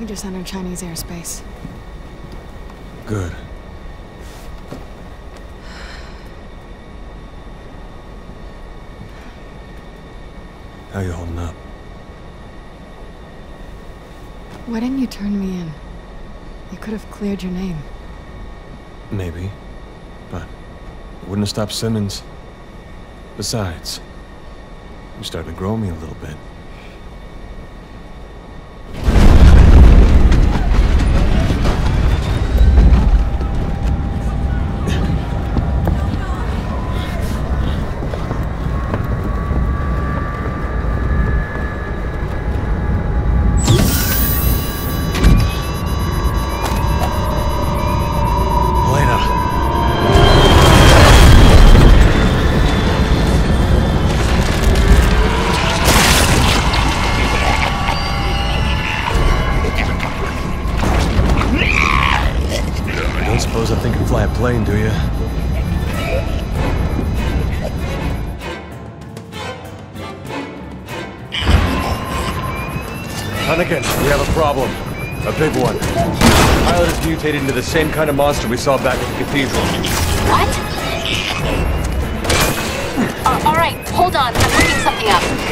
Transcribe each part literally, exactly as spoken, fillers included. We just entered Chinese airspace. Good. How you holding up? Why didn't you turn me in? You could have cleared your name. Maybe, but it wouldn't have stopped Simmons. Besides, you're starting to grow me a little bit. Plane, do you? Hunnigan, we have a problem. A big one. The pilot is mutated into the same kind of monster we saw back at the cathedral. What? Uh, all right, hold on. I'm looking something up.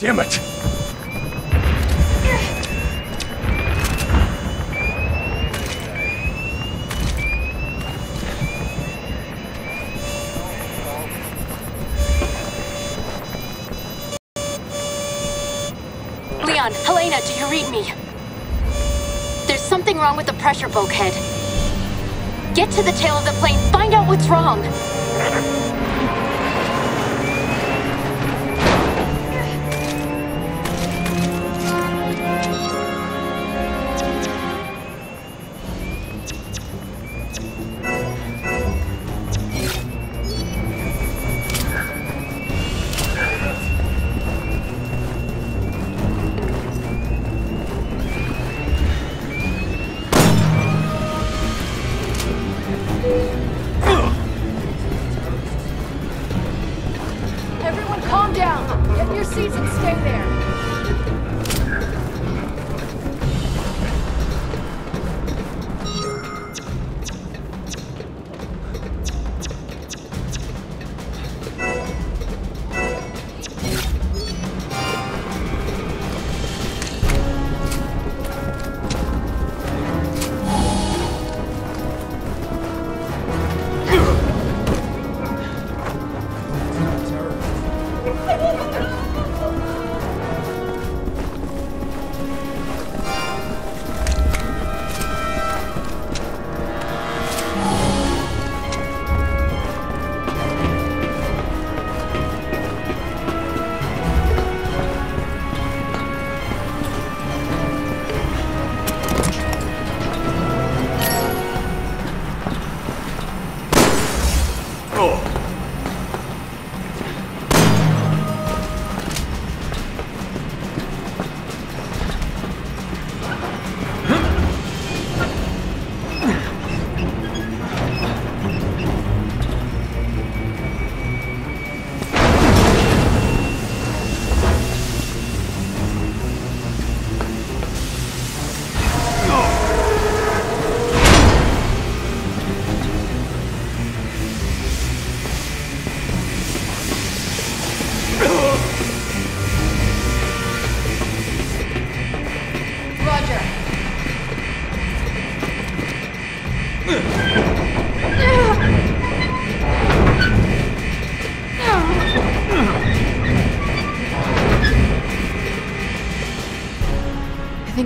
Damn it! Leon, Helena, do you read me? There's something wrong with the pressure bulkhead. Get to the tail of the plane, find out what's wrong!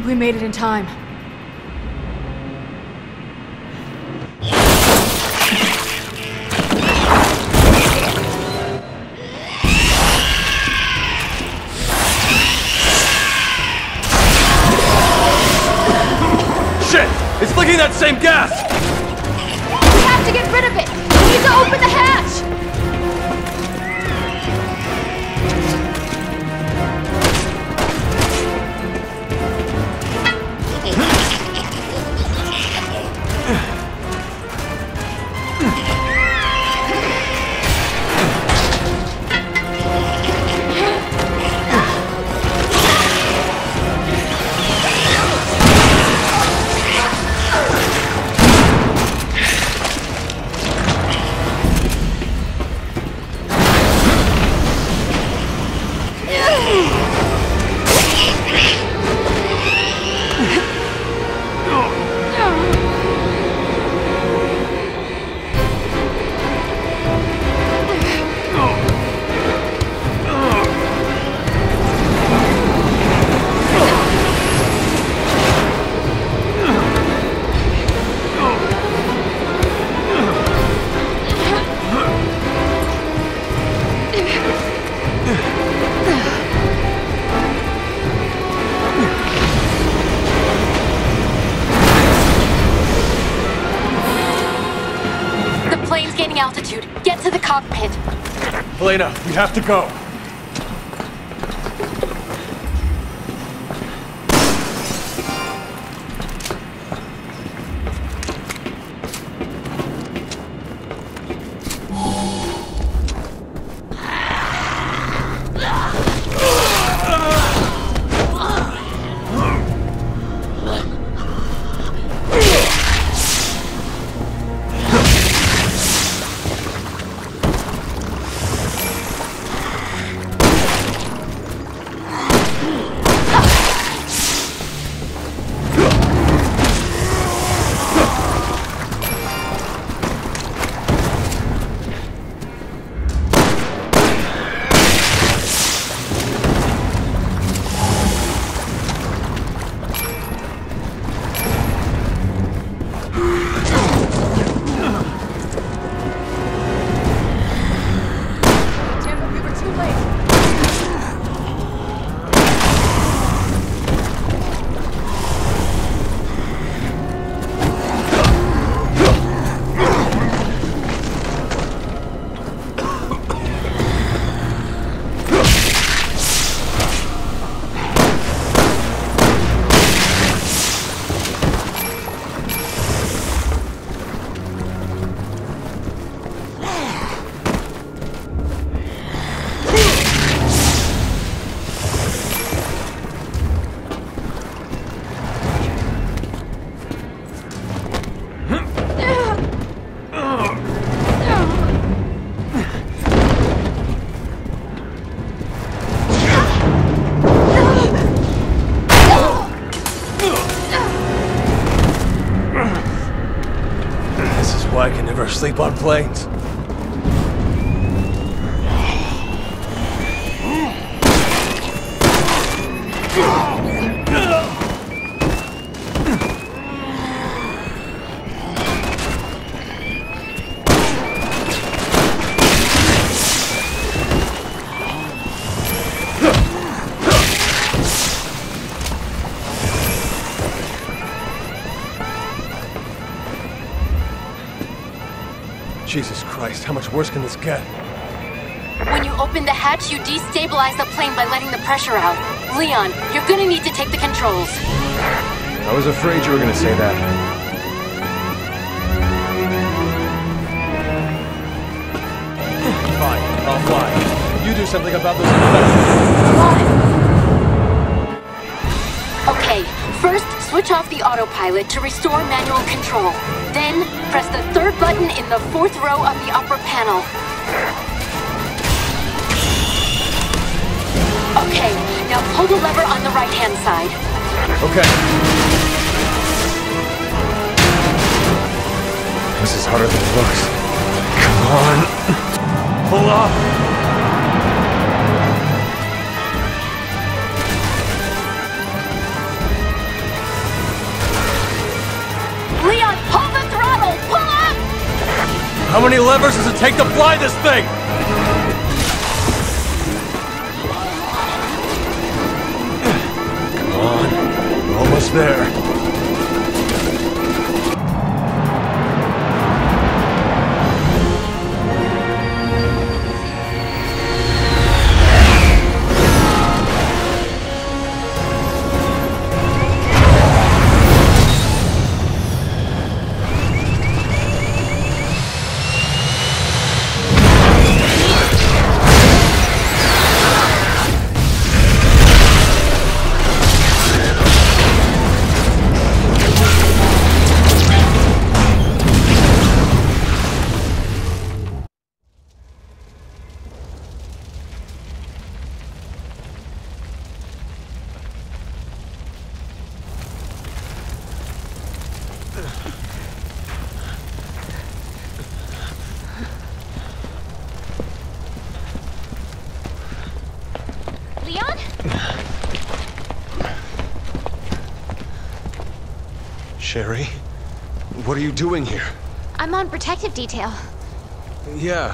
We made it in time. need that same gas! We have to get rid of it! We need to open the hatch! Helena, we have to go. Sleep on planes. Jesus Christ, how much worse can this get? When you open the hatch, you destabilize the plane by letting the pressure out. Leon, you're gonna need to take the controls. I was afraid you were gonna say that. Fine, I'll fly. You do something about those infections. Okay, first, switch off the autopilot to restore manual control. Then, press the third button in the fourth row of the upper panel. Okay, now pull the lever on the right-hand side. Okay. This is harder than it looks. Come on. Pull off. How many levers does it take to fly this thing? Come on, we're almost there. Sherry? What are you doing here? I'm on protective detail. Yeah.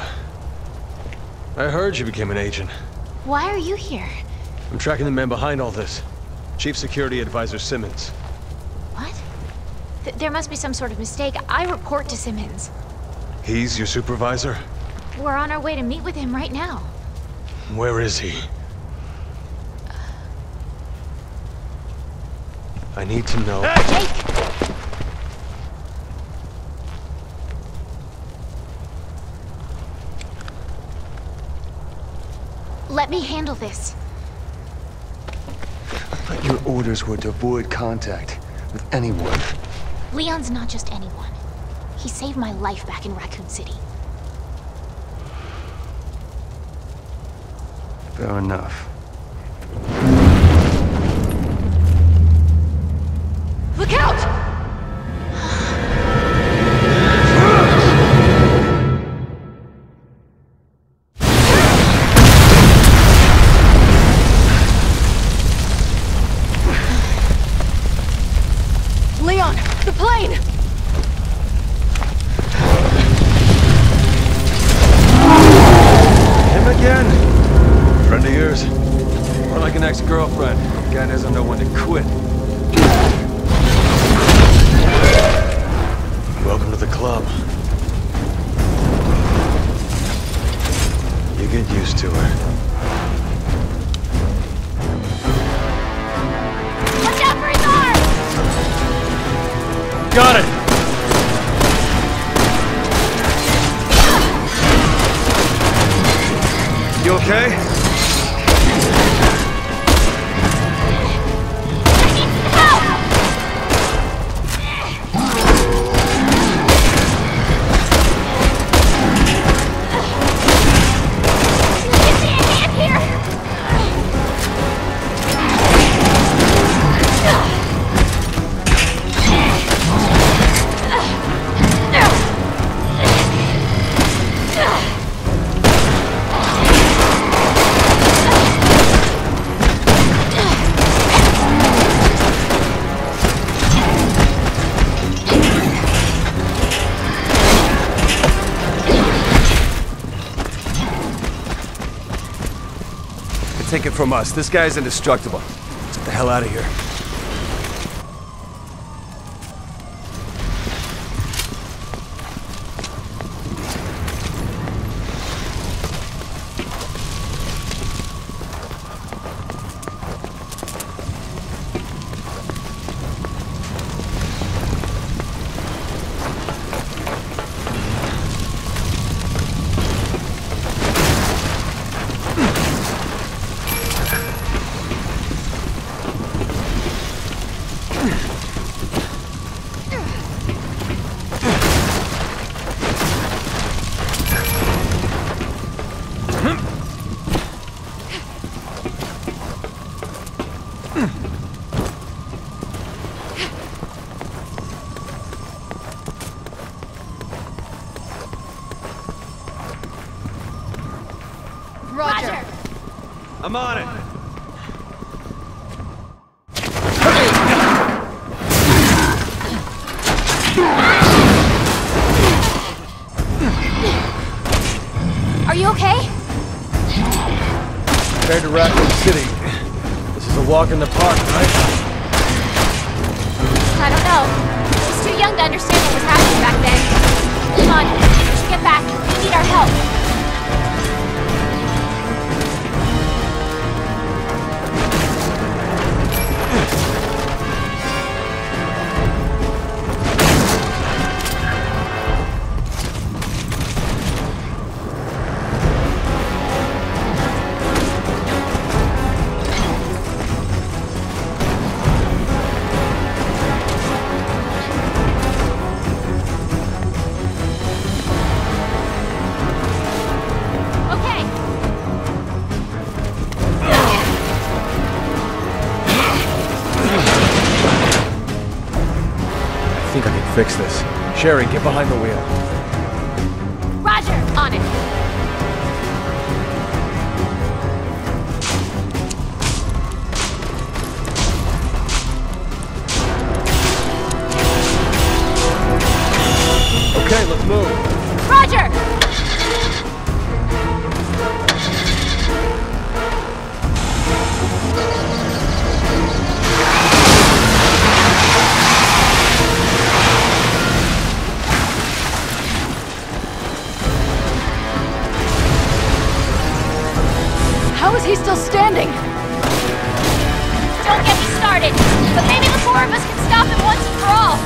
I heard you became an agent. Why are you here? I'm tracking the man behind all this. Chief Security Advisor Simmons. What? Th- there must be some sort of mistake. I report to Simmons. He's your supervisor? We're on our way to meet with him right now. Where is he? Uh... I need to know... Hey! Jake! Let me handle this. But your orders were to avoid contact with anyone. Leon's not just anyone. He saved my life back in Raccoon City. Fair enough. Look out! Take it from us. This guy's indestructible. Let's get the hell out of here. I'm on it! Are you okay? Compared to Raccoon City, this is a walk in the park, right? I don't know. I was too young to understand what was happening back then. Come on, we should get back. We need our help. Fix this. Sherry, get behind the wheel. Roger, on it. let's move. Roger! How is he still standing? Don't get me started, but maybe the four of us can stop him once and for all.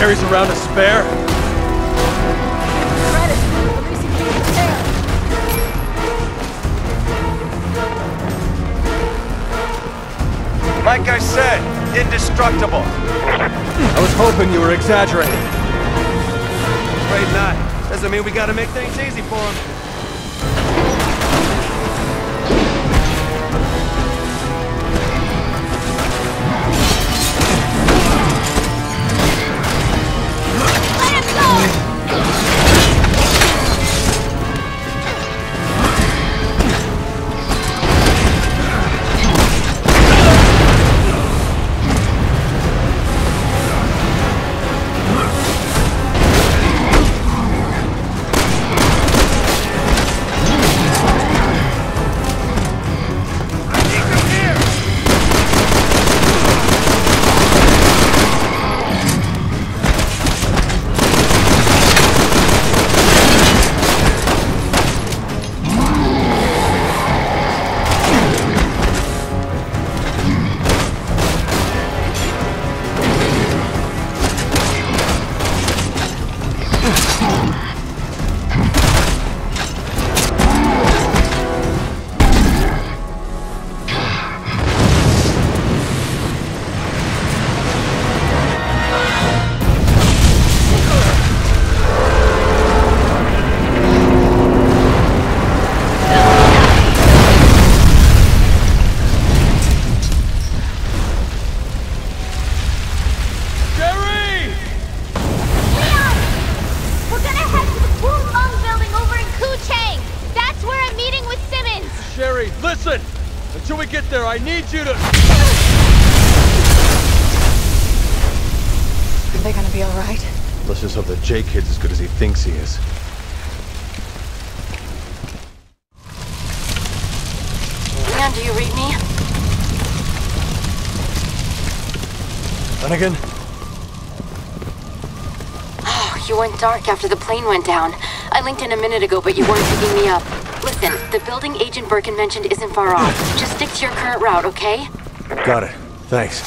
Carries around a spare? Credit for releasing me a spare. Like I said, indestructible. I was hoping you were exaggerating. Afraid not. Doesn't mean we gotta make things easy for him. I need you to... Are they gonna be all right? Let's just hope that Jake kid's as good as he thinks he is. Leon, do you read me? Hunnigan? Oh, you went dark after the plane went down. I linked in a minute ago, but you weren't picking me up. Listen, the building Agent Birkin mentioned isn't far off. Just stick to your current route, okay? Got it. Thanks.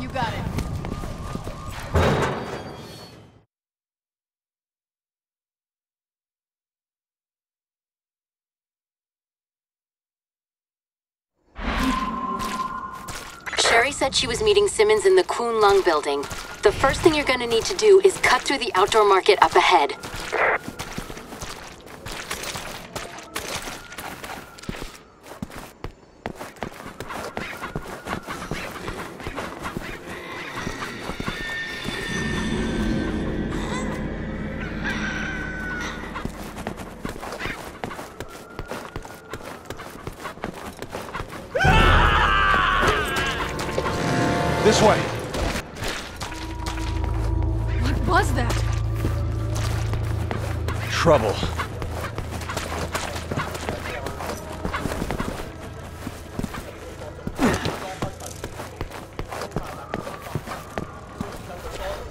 You got it. Sherry said she was meeting Simmons in the Kuhn Lung building. The first thing you're gonna need to do is cut through the outdoor market up ahead. This way. What was that? Trouble.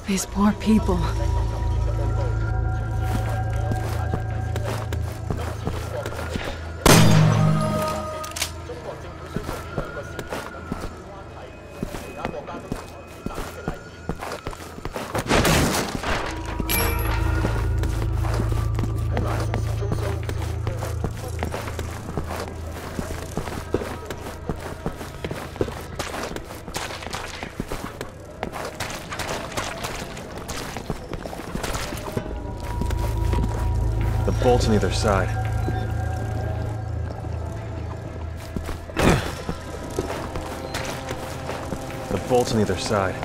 These poor people. bolts on either side. The bolts on either side.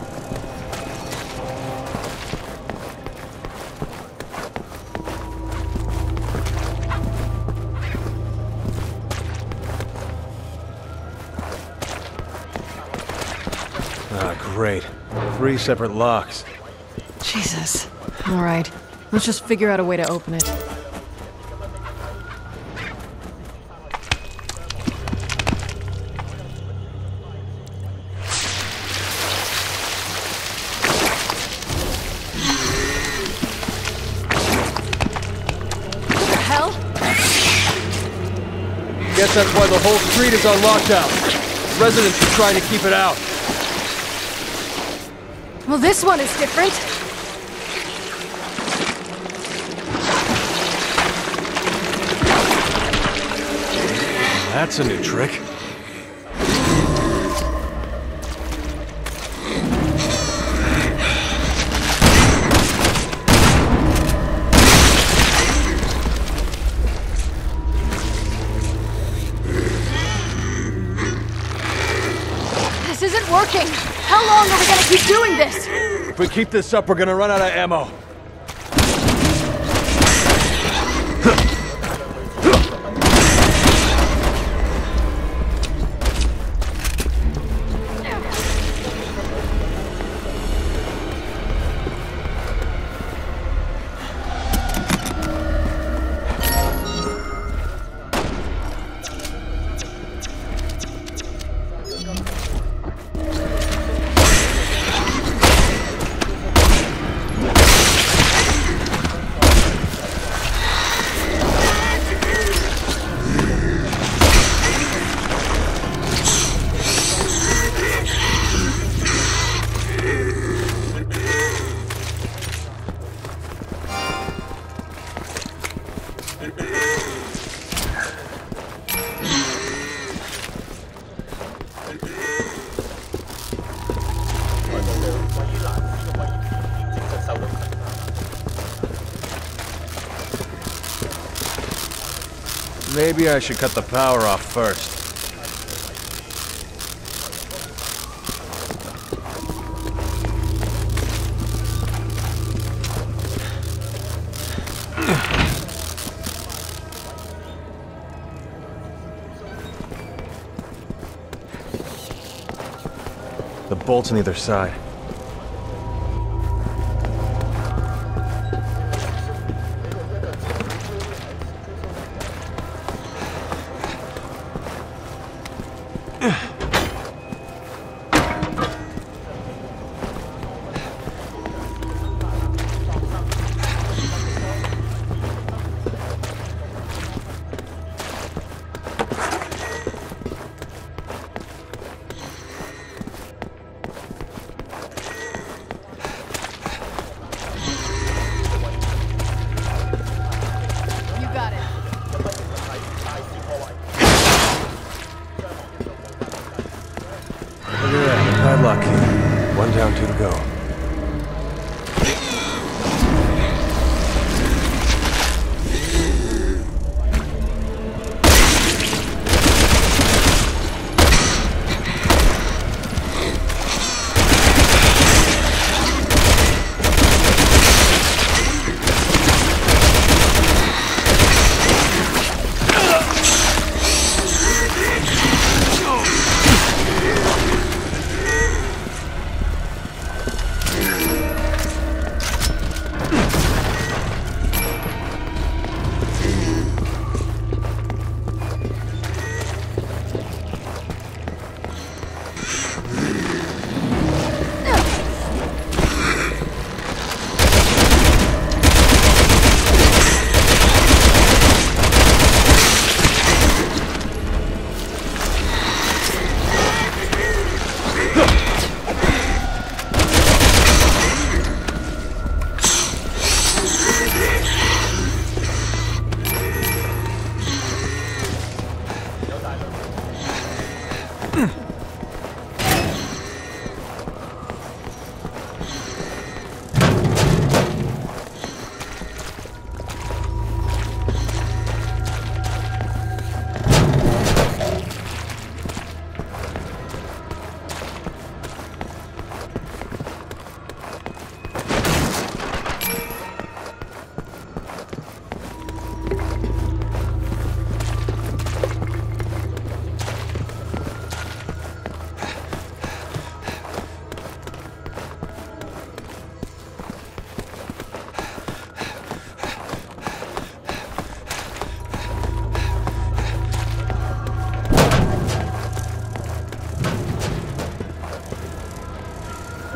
Ah, great. Three separate locks. Jesus. All right. Let's just figure out a way to open it. What the hell? Guess that's why the whole street is on lockdown. Residents are trying to keep it out. Well, this one is different. That's a new trick. This isn't working. How long are we gonna keep doing this? If we keep this up, we're gonna run out of ammo. Maybe I should cut the power off first. The bolts on either side.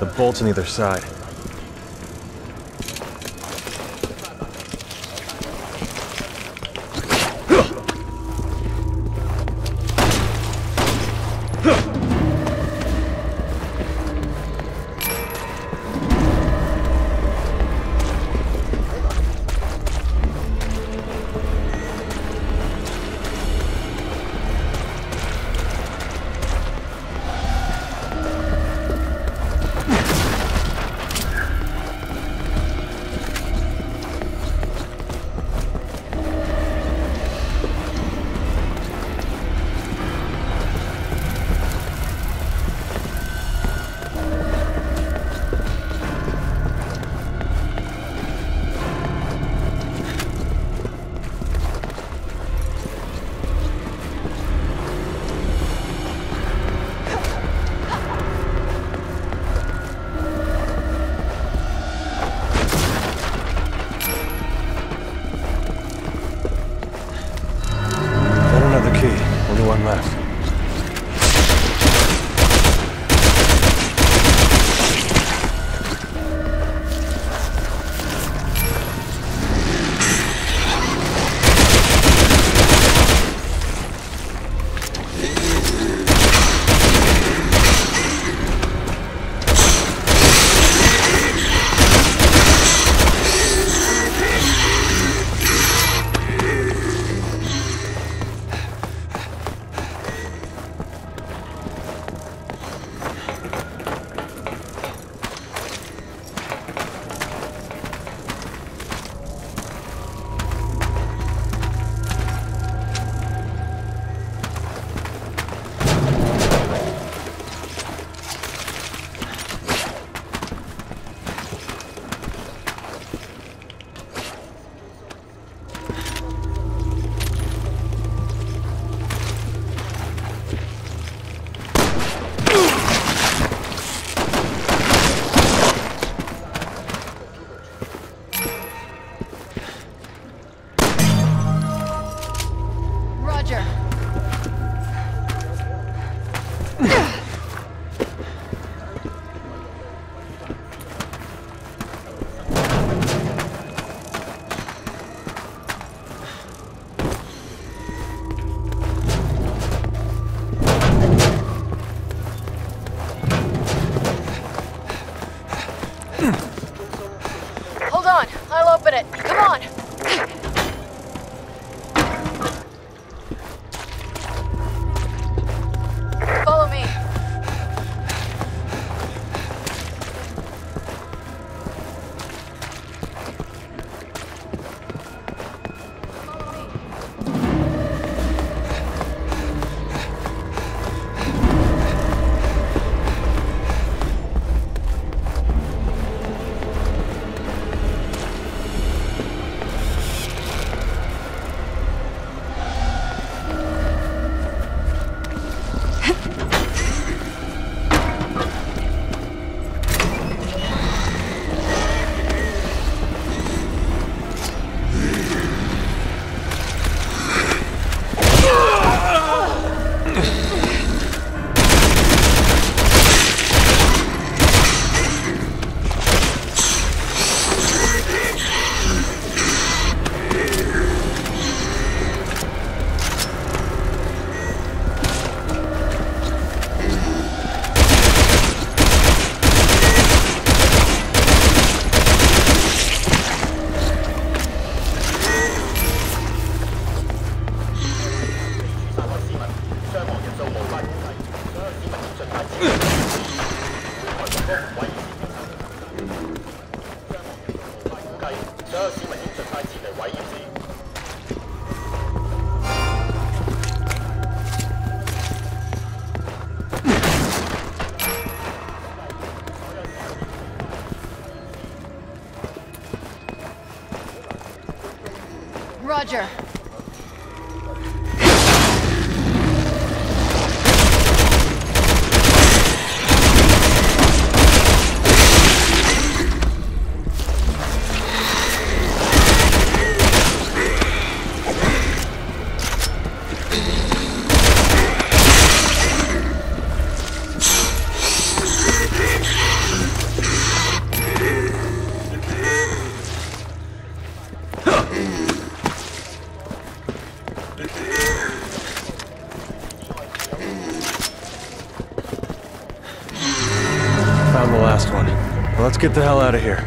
The bolts on either side. Roger. on the last one. Well, let's get the hell out of here.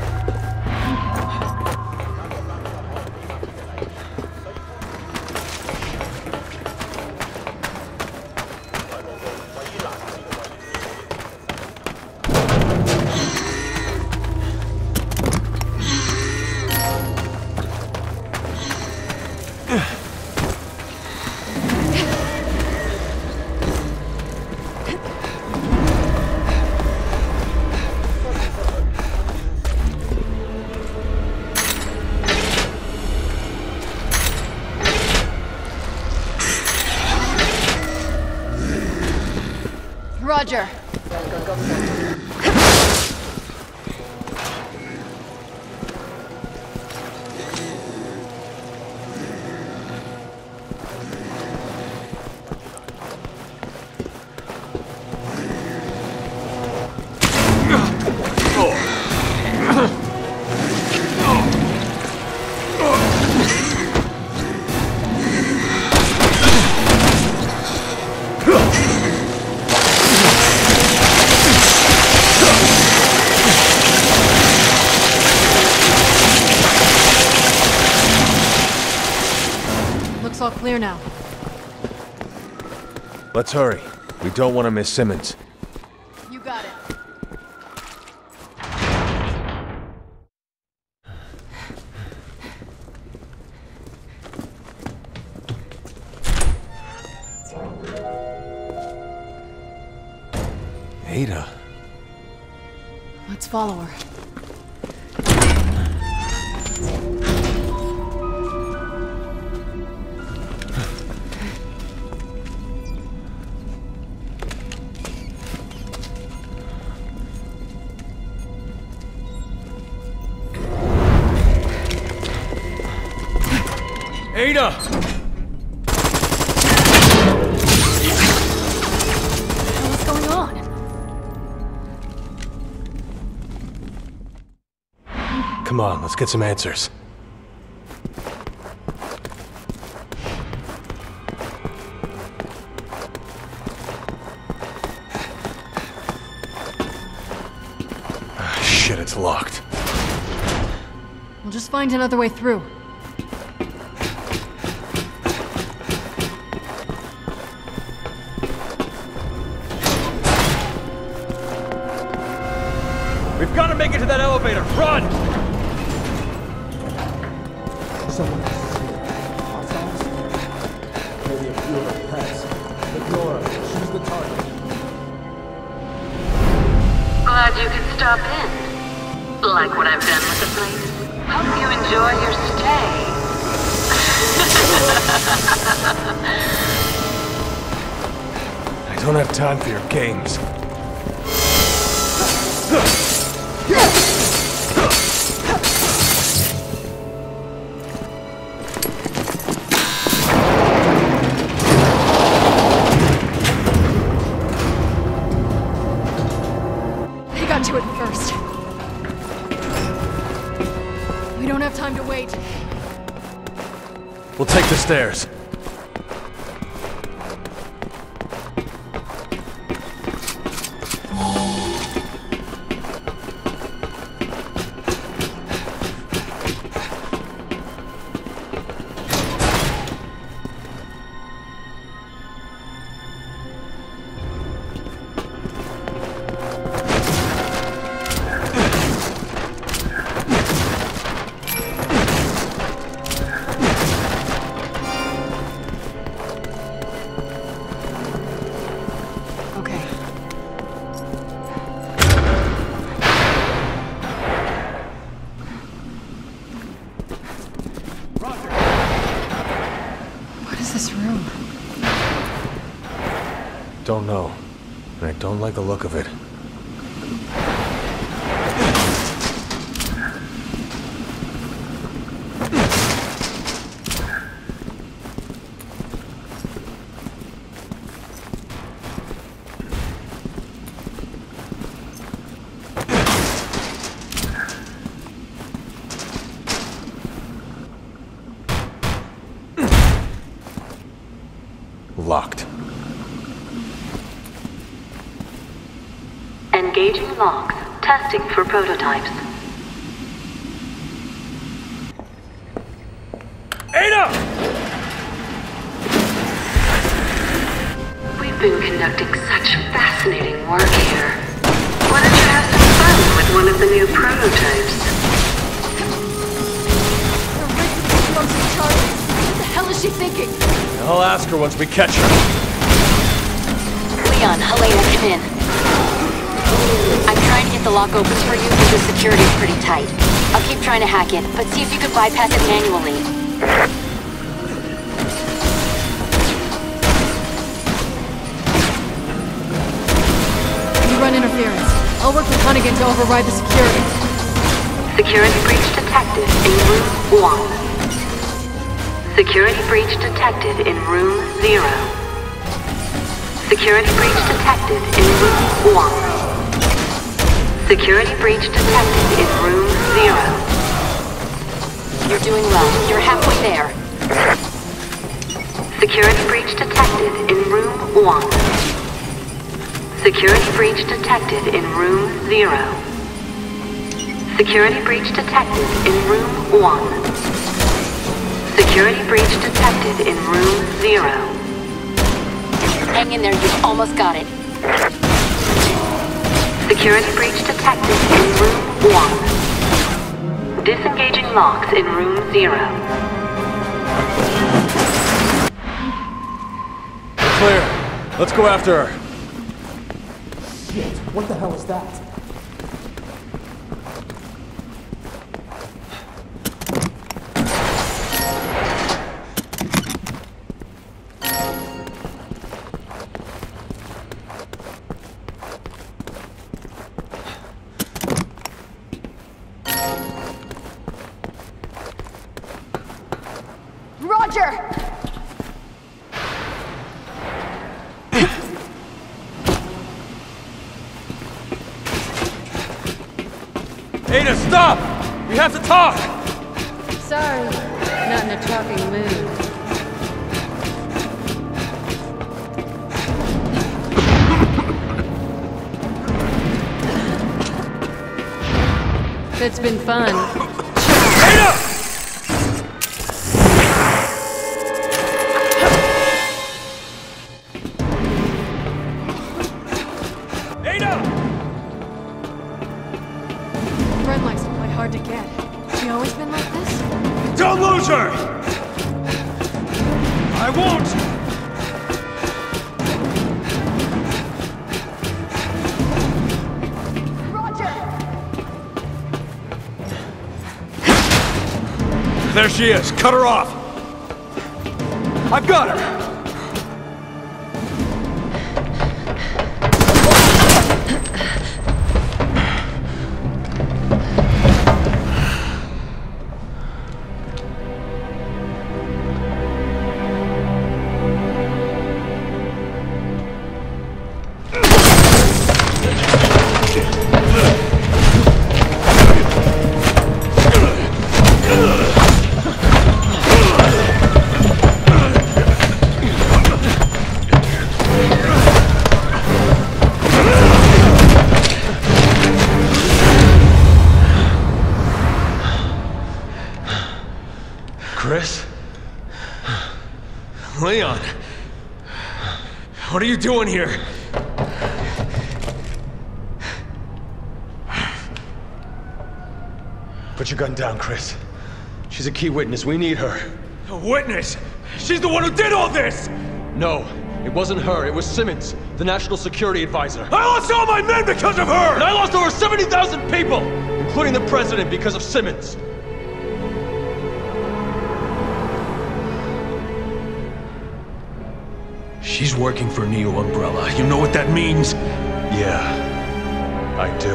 Roger. Go, go, go, go. Clear now. Let's hurry. We don't want to miss Simmons. You got it. Ada. Let's follow her. Ada! What's going on? Come on, let's get some answers. Ah, shit, it's locked. We'll just find another way through. Run! Someone else is here. Our phones? Maybe a few of our pets. Ignore her. She's the target. Glad you could stop in. Like what I've done with the place. Hope you enjoy your stay. I don't have time for your games. We'll take the stairs. Don't know, and I don't like the look of it. Locked. Engaging locks. Testing for prototypes. Ada! We've been conducting such fascinating work here. Why don't you have some fun with one of the new prototypes? Her rigorous motion charges. What the hell is she thinking? I'll ask her once we catch her. Leon, Helena, come in. I'm trying to get the lock opens for you, but the security's pretty tight. I'll keep trying to hack it, but see if you can bypass it manually. You run interference. I'll work with Hunnigan to override the security. Security breach detected in room one. Security breach detected in room zero. Security breach detected in room one. Security breach detected in room zero. You're doing well. You're halfway there. Security breach detected in room one. Security breach detected in room zero. Security breach detected in room one. Security breach detected in room zero. Hang in there. You've almost got it. Security breach detected in room one. Disengaging locks in room zero. Clear. Let's go after her. Shit, what the hell is that? Ada, stop! We have to talk! Sorry, not in a talking mood. It's been fun. Ada! There she is. Cut her off. I've got her. Leon, what are you doing here? Put your gun down, Chris. She's a key witness. We need her. A witness? She's the one who did all this! No, it wasn't her. It was Simmons, the National Security Advisor. I lost all my men because of her! And I lost over seventy thousand people, including the president, because of Simmons. She's working for Neo Umbrella. You know what that means? Yeah, I do.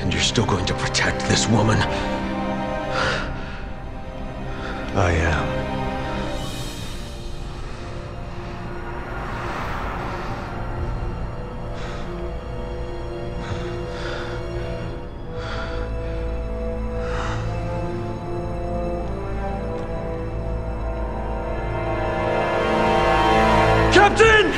And you're still going to protect this woman? I am. Captain!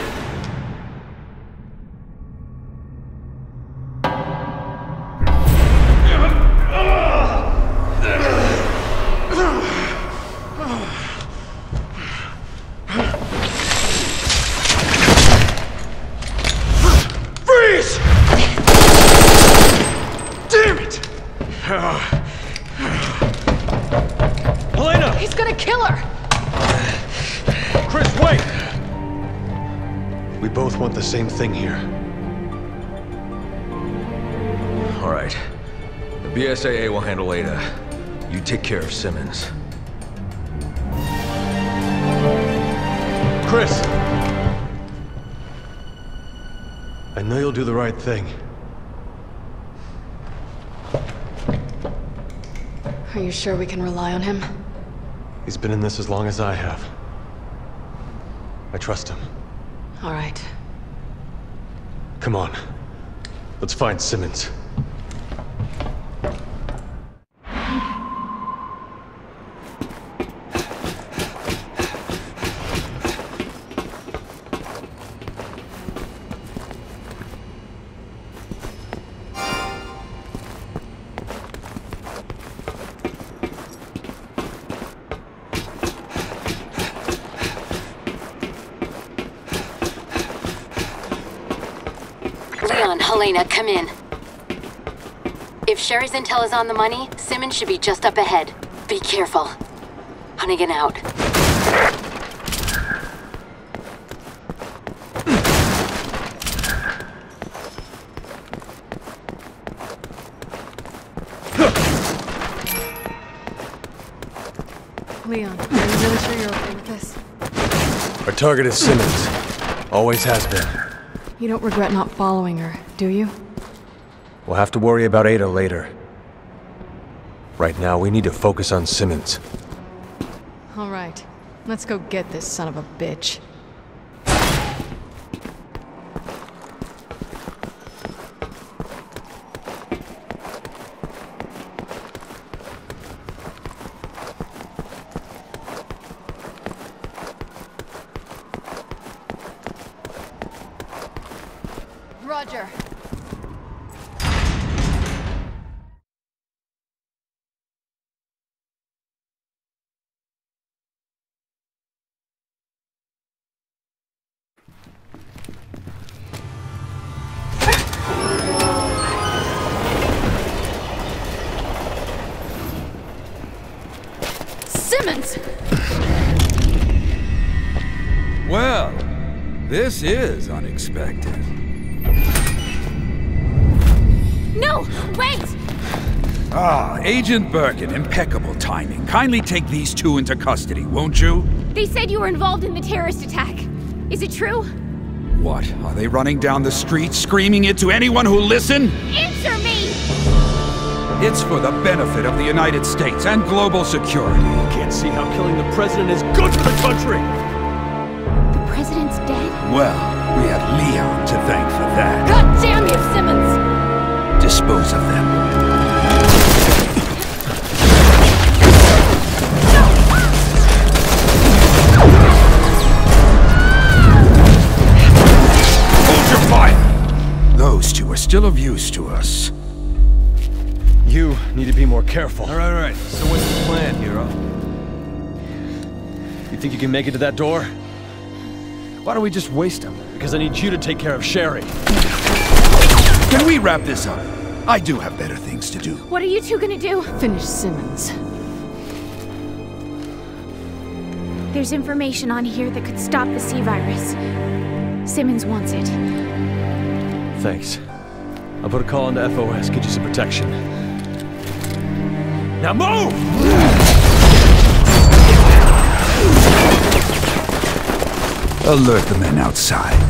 Helena! He's gonna kill her! Chris, wait! We both want the same thing here. All right. The B S A A will handle Ada. You take care of Simmons. Chris! I know you'll do the right thing. Are you sure we can rely on him? He's been in this as long as I have. I trust him. All right. Come on. Let's find Simmons. Helena, come in. If Sherry's intel is on the money, Simmons should be just up ahead. Be careful. Hunnigan out. Leon, are you really sure you're okay with this? Our target is Simmons. Always has been. You don't regret not following her, do you? We'll have to worry about Ada later. Right now, we need to focus on Simmons. All right. Let's go get this son of a bitch. Roger. Simmons! Well, this is unexpected. No! Wait! Ah, Agent Birkin, impeccable timing. Kindly take these two into custody, won't you? They said you were involved in the terrorist attack. Is it true? What? Are they running down the street, screaming it to anyone who listen? Answer me! It's for the benefit of the United States and global security. You can't see how killing the president is good for the country! The president's dead? Well, we have Leon to thank for that. God damn you, Simmons! Dispose of them. Hold your fire! Those two are still of use to us. You need to be more careful. All right, all right. So what's the plan, hero? You think you can make it to that door? Why don't we just waste him? Because I need you to take care of Sherry. Can we wrap this up? I do have better things to do. What are you two gonna do? Finish Simmons. There's information on here that could stop the C virus. Simmons wants it. Thanks. I'll put a call into F O S, get you some protection. Now move! Alert the men outside.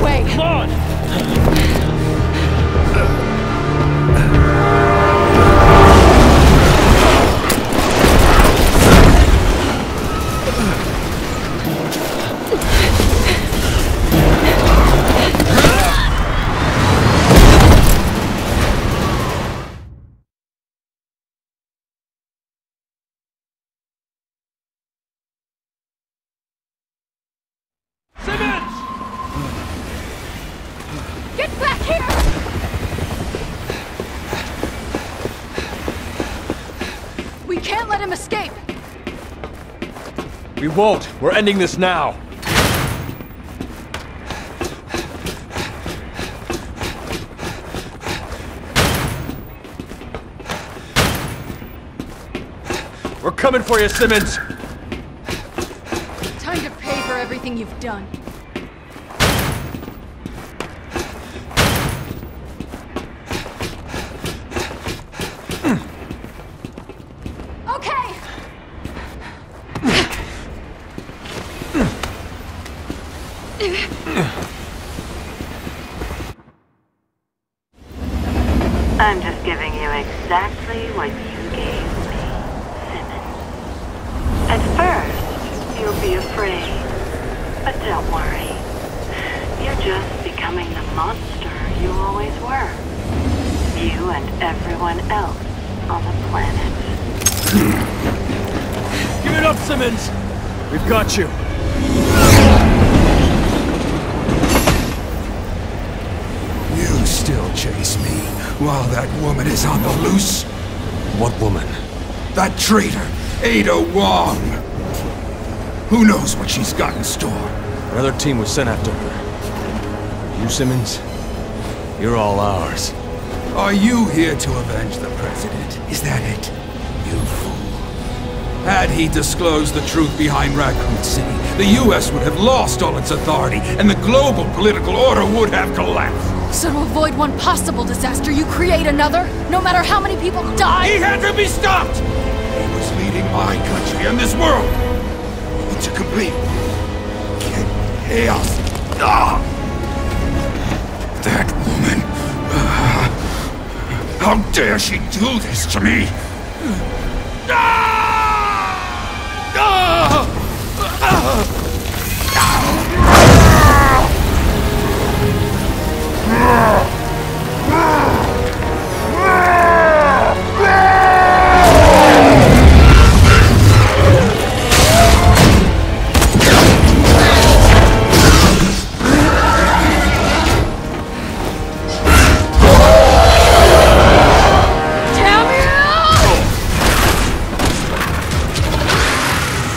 Away. Come on! We can't let him escape! We won't! We're ending this now! We're coming for you, Simmons! Time to pay for everything you've done. I'm just giving you exactly what you gave me, Simmons. At first, you'll be afraid, but don't worry. You're just becoming the monster you always were. You and everyone else on the planet. Give it up, Simmons! We've got you! You still chase me while that woman is on the loose? What woman? That traitor, Ada Wong! Who knows what she's got in store? Another team was sent after her. You, Simmons? You're all ours. Are you here to avenge the President? Is that it? You fool. Had he disclosed the truth behind Raccoon City, the U S would have lost all its authority, and the global political order would have collapsed. So to avoid one possible disaster, you create another, no matter how many people die? He had to be stopped! He was leading my country and this world into complete chaos. Ah! That woman... Uh, how dare she do this to me? Ah! Ah! Ah!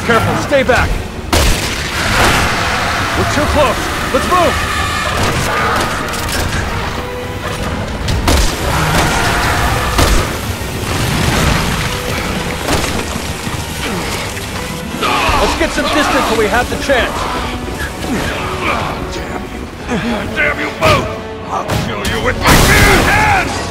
Careful, stay back! We're too close! Let's move! Let's get some distance when we have the chance! Damn you! Damn you both! I'll kill you with my bare hands!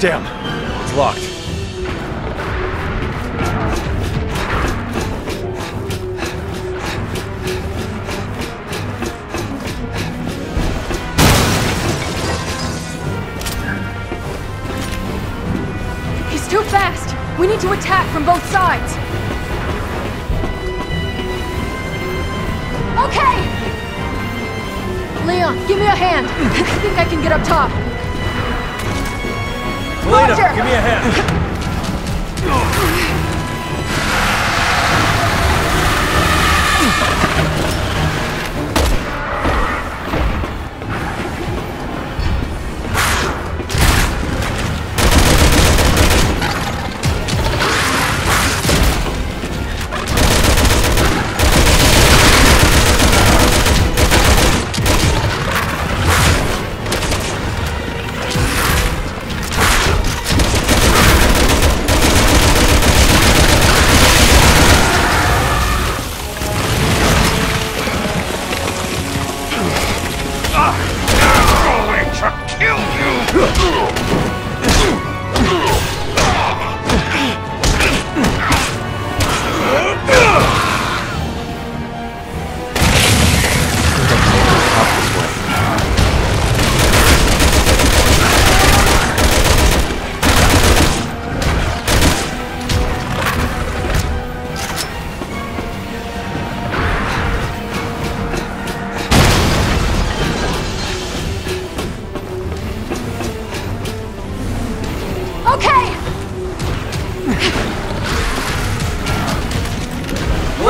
Damn, it's locked. He's too fast. We need to attack from both sides. Okay. Leon, give me a hand. I think I can get up top. Helena, give me a hand.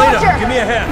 Helena, soldier! Give me a hand.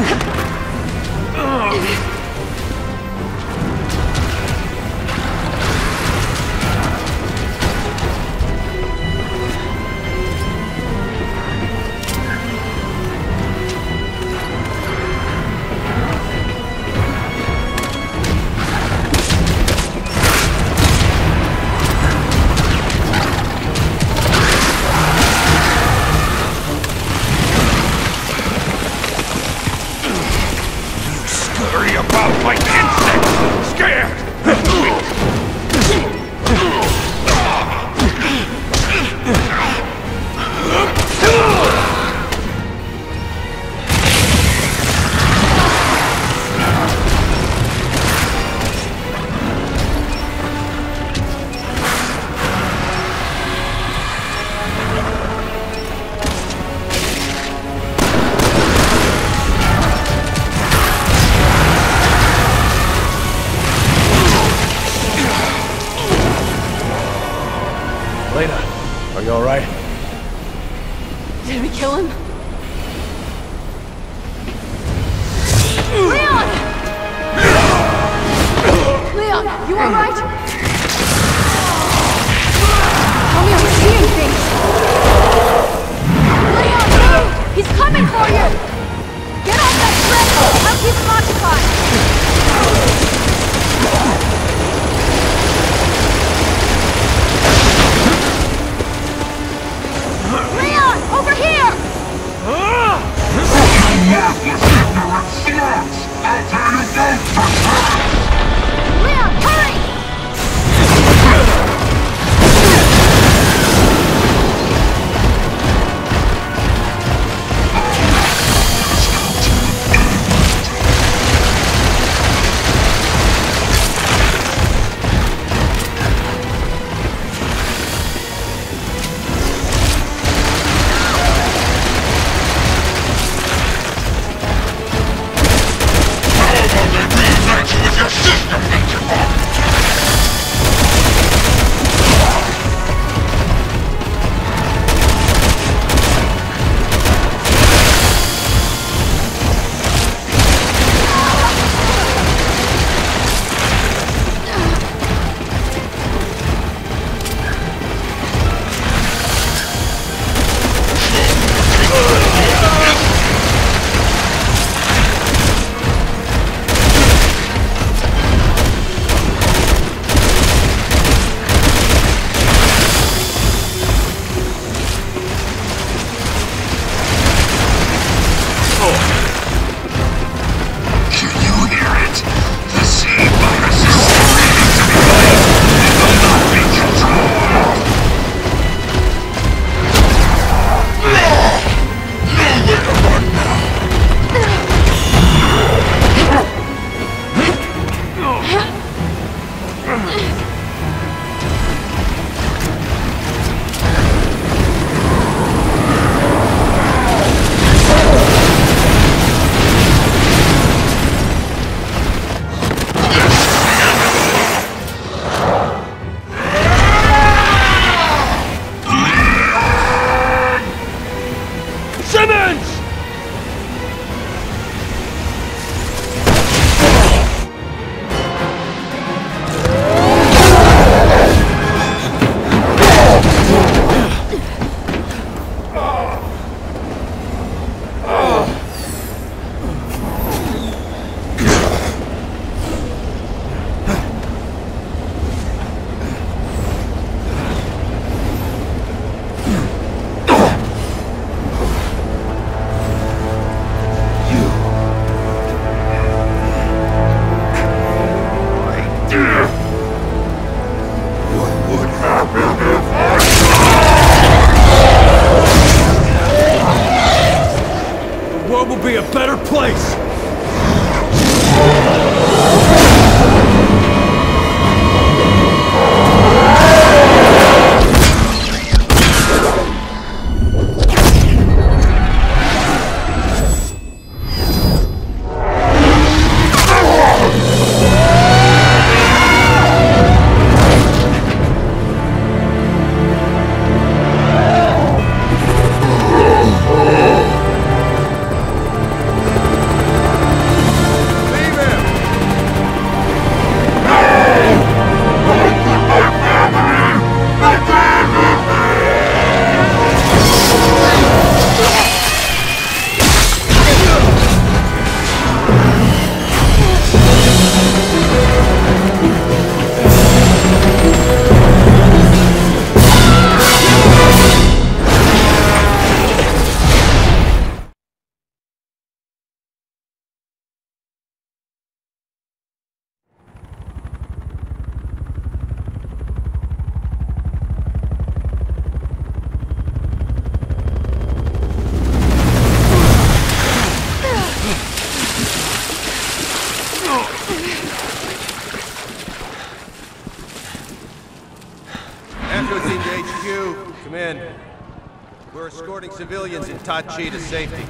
civilians in Tachi to safety.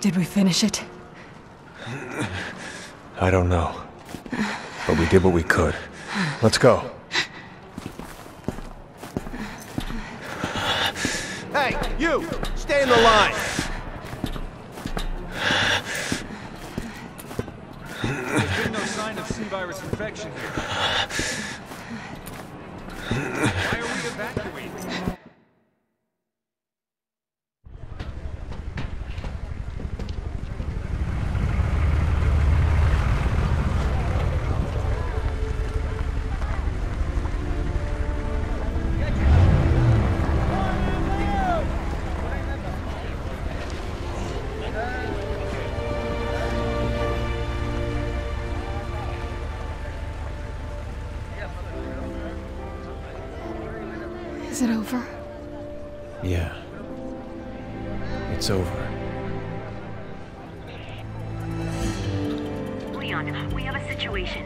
Did we finish it? I don't know. But we did what we could. Let's go. Hey, you! Stay in the line! There's been no sign of C virus infection here. Why are we evacuating? Is it over? Yeah. It's over. Leon, we have a situation.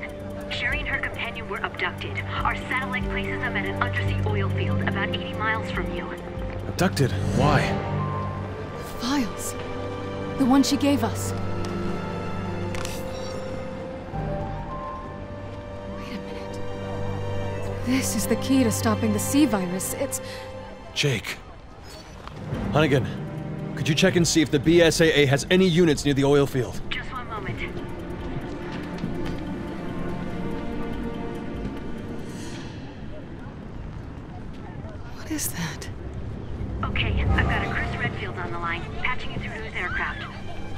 Sherry and her companion were abducted. Our satellite places them at an undersea oil field about eighty miles from you. Abducted? Why? The files. The one she gave us. This is the key to stopping the C virus. It's... Jake. Hunnigan, could you check and see if the B S A A has any units near the oil field? Just one moment. What is that? Okay, I've got a Chris Redfield on the line, patching you through to his aircraft.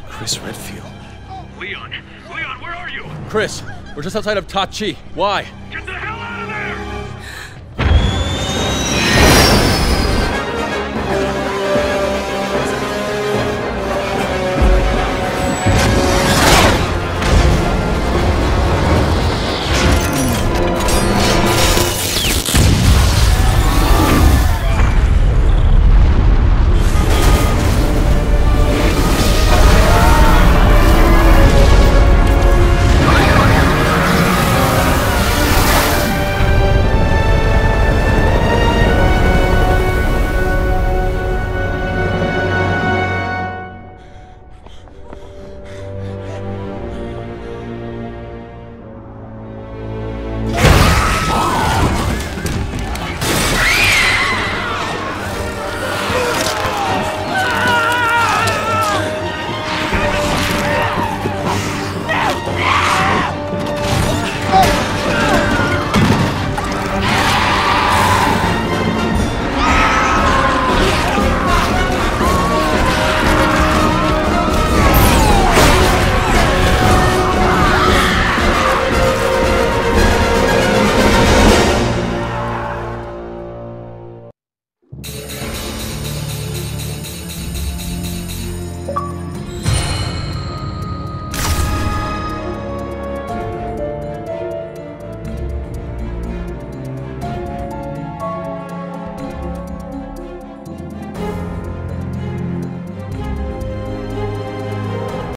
Chris Redfield? Leon! Leon, where are you? Chris, we're just outside of Tachi. Why? Get the